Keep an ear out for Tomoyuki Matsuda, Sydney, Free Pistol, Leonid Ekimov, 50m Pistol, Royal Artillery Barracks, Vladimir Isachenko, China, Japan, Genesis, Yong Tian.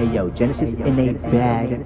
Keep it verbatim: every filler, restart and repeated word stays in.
Hey yo, Genesis in a bag.